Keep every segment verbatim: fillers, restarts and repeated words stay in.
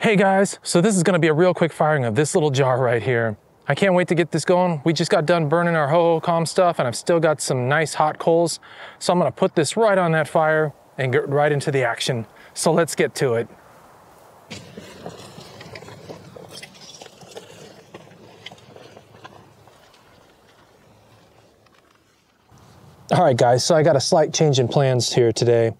Hey guys, so this is gonna be a real quick firing of this little jar right here. I can't wait to get this going. We just got done burning our HoHoCom stuff and I've still got some nice hot coals. So I'm gonna put this right on that fire and get right into the action. So let's get to it. All right guys, so I got a slight change in plans here today.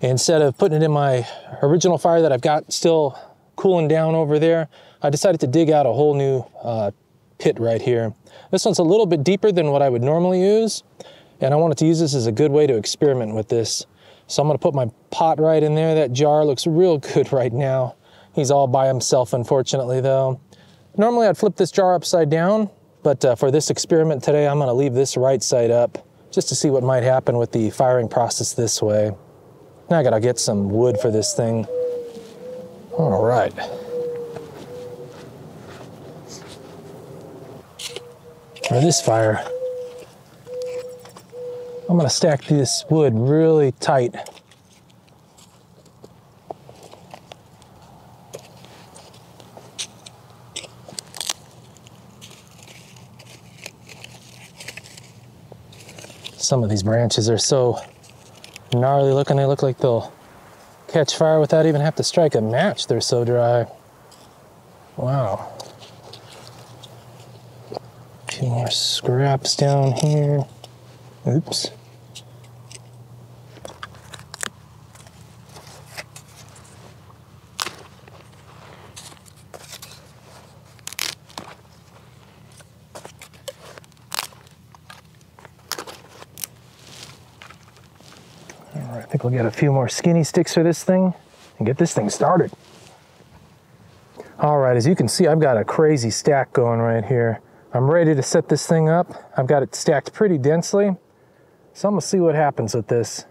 Instead of putting it in my original fire that I've got still cooling down over there, I decided to dig out a whole new uh, pit right here. This one's a little bit deeper than what I would normally use, and I wanted to use this as a good way to experiment with this. So I'm gonna put my pot right in there. That jar looks real good right now. He's all by himself, unfortunately, though. Normally I'd flip this jar upside down, but uh, for this experiment today, I'm gonna leave this right side up, just to see what might happen with the firing process this way. Now I gotta get some wood for this thing. All right. For this fire, I'm gonna stack this wood really tight. Some of these branches are so gnarly looking, they look like they'll catch fire without even have to strike a match. They're so dry. Wow. A few more scraps down here. Oops. I think we'll get a few more skinny sticks for this thing and get this thing started. All right, as you can see, I've got a crazy stack going right here. I'm ready to set this thing up. I've got it stacked pretty densely, so I'm gonna see what happens with this.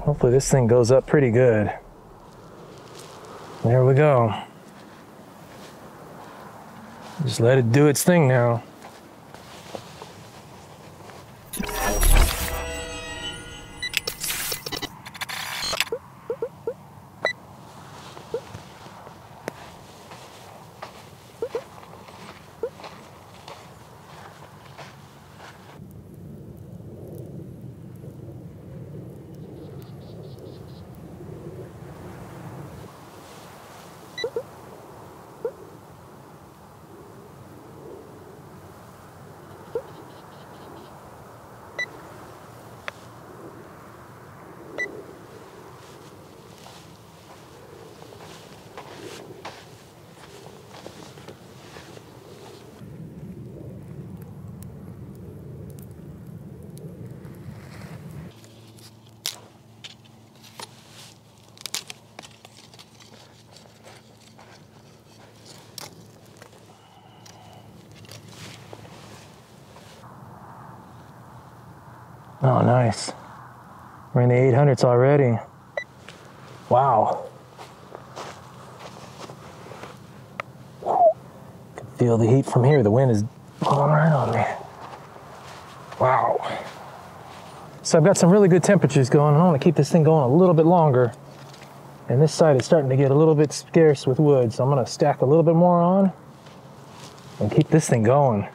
Hopefully this thing goes up pretty good. There we go. Just let it do its thing now. Oh, nice. We're in the eight hundreds already. Wow. Can feel the heat from here. The wind is blowing right on me. Wow. So I've got some really good temperatures going. I want to keep this thing going a little bit longer. And this side is starting to get a little bit scarce with wood, so I'm going to stack a little bit more on and keep this thing going.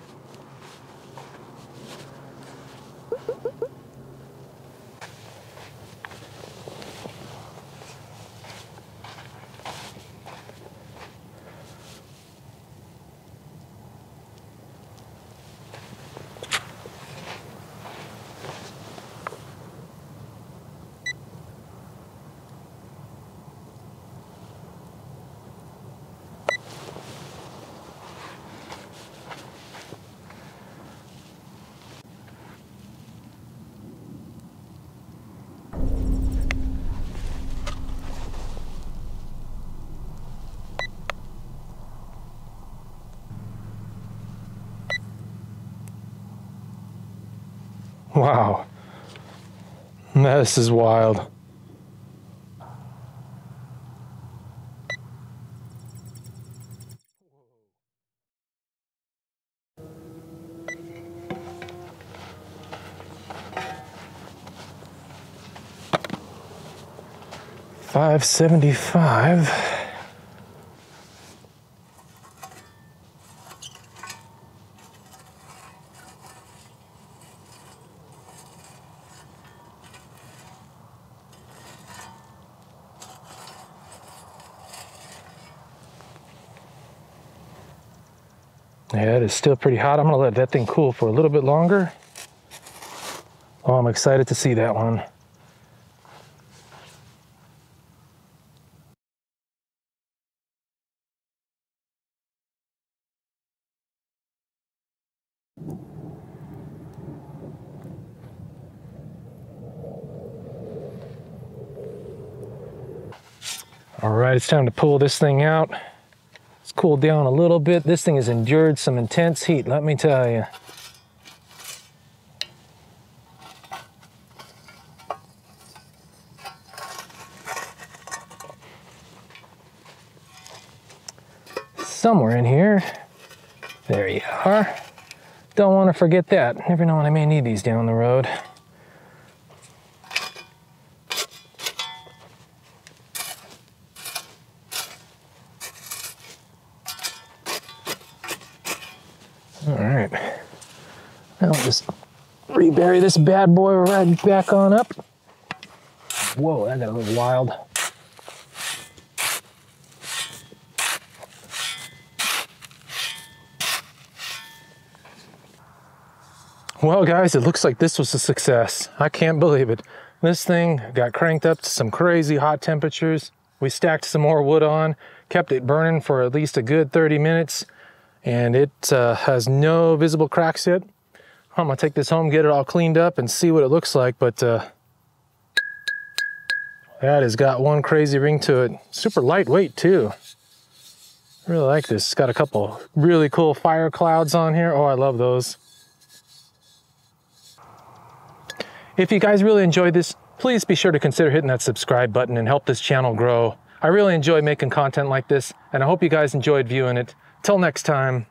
Wow, this is wild. five seventy-five. Yeah, it is still pretty hot. I'm gonna let that thing cool for a little bit longer. Oh, I'm excited to see that one. All right, it's time to pull this thing out. It's cooled down a little bit. This thing has endured some intense heat, let me tell you. Somewhere in here. There you are. Don't want to forget that. Never know when I may need these down the road. Rebury this bad boy right back on up. Whoa, that got a little wild. Well, guys, it looks like this was a success. I can't believe it. This thing got cranked up to some crazy hot temperatures. We stacked some more wood on, kept it burning for at least a good thirty minutes, and it uh, has no visible cracks yet. I'm gonna take this home, get it all cleaned up and see what it looks like, but uh, that has got one crazy ring to it. Super lightweight too. I really like this. It's got a couple really cool fire clouds on here. Oh, I love those. If you guys really enjoyed this, please be sure to consider hitting that subscribe button and help this channel grow. I really enjoy making content like this, and I hope you guys enjoyed viewing it. Till next time.